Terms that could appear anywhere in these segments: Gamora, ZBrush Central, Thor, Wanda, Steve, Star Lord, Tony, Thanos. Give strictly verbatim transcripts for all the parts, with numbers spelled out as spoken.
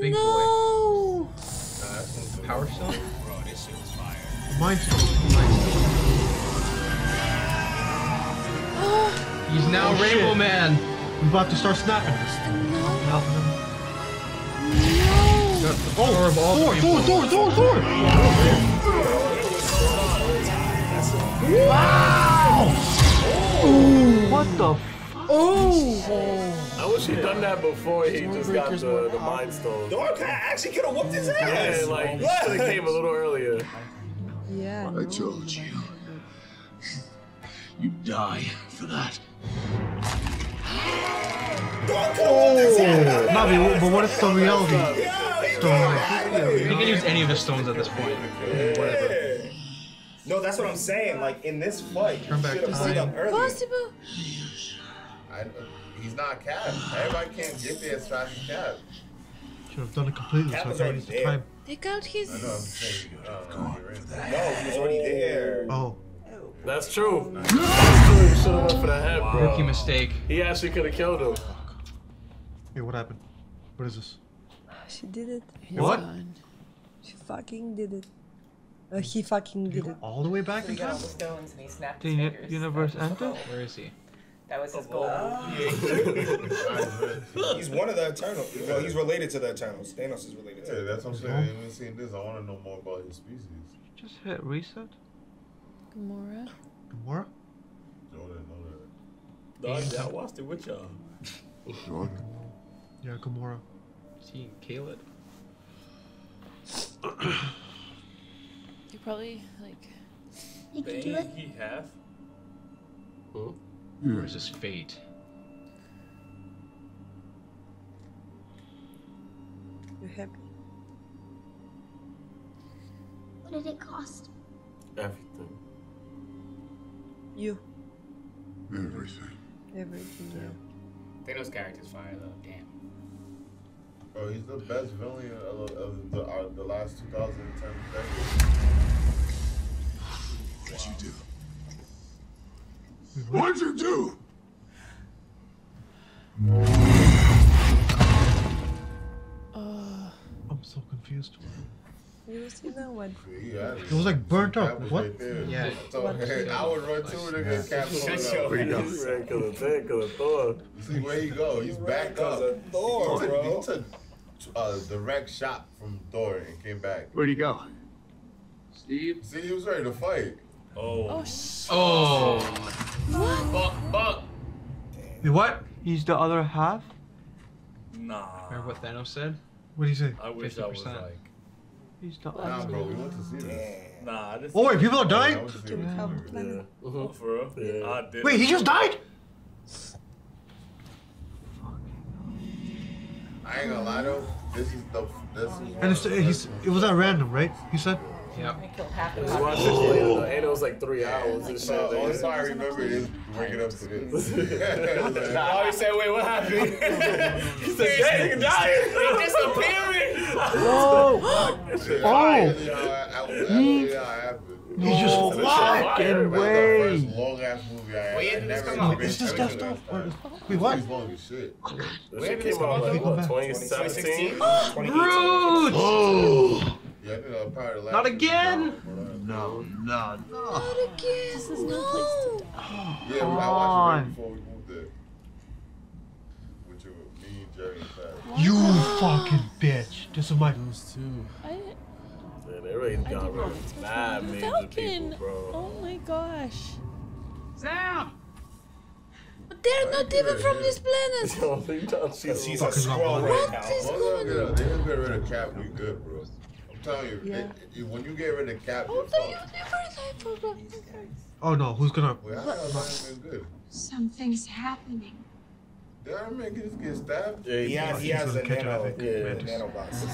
big no. boy. Uh, this one's the power stone. Bro, this shit was fire. Mine's still. He's now oh, Rainbow shit. Man. I'm about to start snapping. No. No. Oh, Thor, Thor, Thor, Thor, Thor! Wow! Oh. What the f- Oh. oh! I wish he'd done that before he Thor just got the, the Mind Stone. Thor actually could have whooped his ass! Yeah, like, he should have came a little earlier. Yeah. I told you. You die for that. Oh! Navi, but what if the reality stone? You can use any of the stones at this point. Yeah. Whatever. No, that's what I'm saying. Like, in this fight, you should have stayed up earlier. Possible? I, he's not Cap. Everybody can't get there as fast as Cap. Should have done it completely. Cap so was already there. Time. Take out his. I know, I'm saying, uh, Go on for that. No, he was already there. Oh. That's true. That's true. He should have went for the head, bro. Rookie mistake. He actually could have killed him. Hey, what happened? What is this? She did it. He's what? Gone. She fucking did it. Uh, he fucking did, did it. All the way back so again? The universe enter? Where is he? That was his goal. Oh. He's one of the Eternals. No, he's related to the Eternals. Thanos is related to. Yeah, that's what I'm saying. I ain't even seen this. I want to know more about his species. Just hit reset. Gamora. Gamora? Jordan, know that. Dog, I watched it with y'all. Sure. Yeah, Gamora. See, Caleb. You probably like. You can do it. He half. Who? Or is this fate? You're happy. What did it cost? Everything. You. Everything. Everything. Damn. Thanos' character's fire though. Damn. Bro, he's the best villain of, of the, uh, the last two thousand ten decade. What'd you do? What'd you do? Uh, I'm so confused. You see that one? Yeah, it was like burnt up. What? Right yeah. So, what? Hey, I would run to it against Captain. Where you go? He's ran to the tank of Thor. See where you go? He's backed up. Thor, bro. He took a direct shot from Thor and came back. Where'd he go? Steve. See, he was ready to fight. Oh. Oh. Oh. What? Fuck, fuck. Wait, what? He's the other half? Nah. Remember what Thanos said? What did he say? I wish fifty percent. I was like. He's the other half. Nah, bro, we want to see this. Nah, I just. Oh, wait, people are dying? Yeah, I yeah. Oh, for real? Yeah. I did. Wait, he just died? I ain't gonna lie though. This is the. This is. And it's, he's, it was at random, right? He said? Yeah. It was, oh. It was like three hours and shit. The only thing I remember is bringing up to this. I always say, wait, what happened? He said, hey, he died. He disappeared. Whoa. Oh. He just fucking way. Is this that stuff? Wait, what? Where did this come out? twenty seventeen? Rude. Oh. Yeah, not again! No, no, no. Not again! This is no place to die. Yeah, I watched it before we moved there. With your mean Jerry and you fucking bitch! This is my news too. I didn't. Man, they already got rid of mad major people, bro. Oh my gosh. Sam! But they're not even from this planet! She's a squirrel right now. What is going on? They just get rid of Cap, we good, bro. You, yeah. it, it, when you get rid of Cap, oh, oh no, who's gonna? Well, something's happening. Did I make this get stabbed? Yeah, he, yeah, he has, has a nano, yeah, nanobox.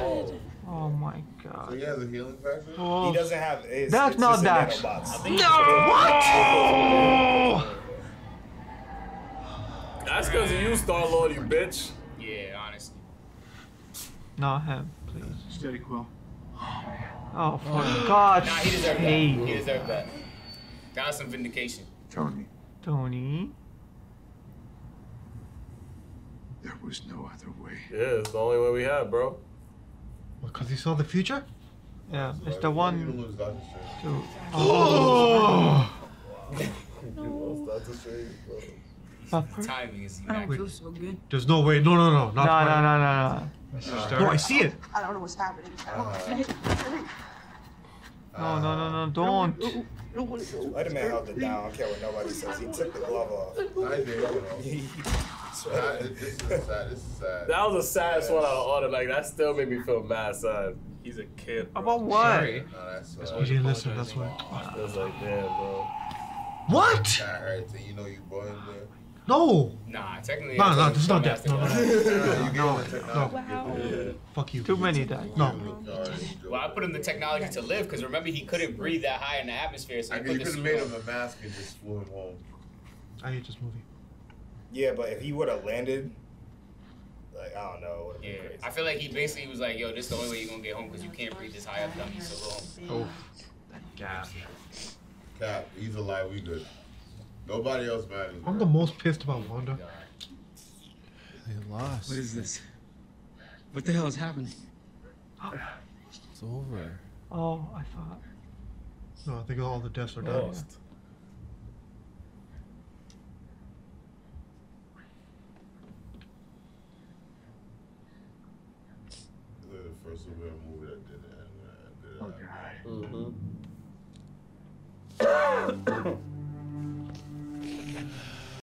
Oh. Oh my god. So he has a healing factor? Oh. He doesn't have. It's, That's it's not that. No. What? That's because of you, Star Lord, you bitch. Yeah, honestly. Not him. Steady, Quill. Oh, for oh. God's sake. Nah, he deserved sake. that. He deserved that. That was some vindication. Tony. Tony. There was no other way. Yeah, it's the only way we had, bro. Because he saw the future? Yeah, it's the one. Two. Oh! No. The timing is so good. There's no way. No, no, no. Not no, no, no, no, no. No, I see it. I don't know what's happening. No, no, no, no. Don't. Spider-Man held it down. I don't care what nobody says. He took the glove off. I did. Sad. This is sad. This is sad. That was the saddest one I ordered. Like, that still made me feel mad, son. He's a kid, bro. About what? Sorry. No, that's uh, you didn't listen. That's why. It was like, damn, bro. What? That hurts. You know you born there. No. Nah, technically. Nah, nah, this is not that. No, no, no. No. Wow. Yeah. Fuck you. Too many that. No. Well, I put him the technology to live because remember he couldn't breathe that high in the atmosphere. So I could have made him a mask and just flew him home. I hate this movie. Yeah, but if he would have landed, like I don't know. Yeah. Crazy. I feel like he basically was like, "Yo, this is the only way you're gonna get home because you can't breathe this high up, dummy." So go home. Oh. Cap. Cap. He's alive. We good. Nobody else matters. I'm the most pissed about Wanda. They lost. What is this? What the hell is happening? It's over. Oh, I thought. No, I think all the deaths are done. Lost. Yeah. The first superhero movie that did that. Oh, God. Mm-hmm.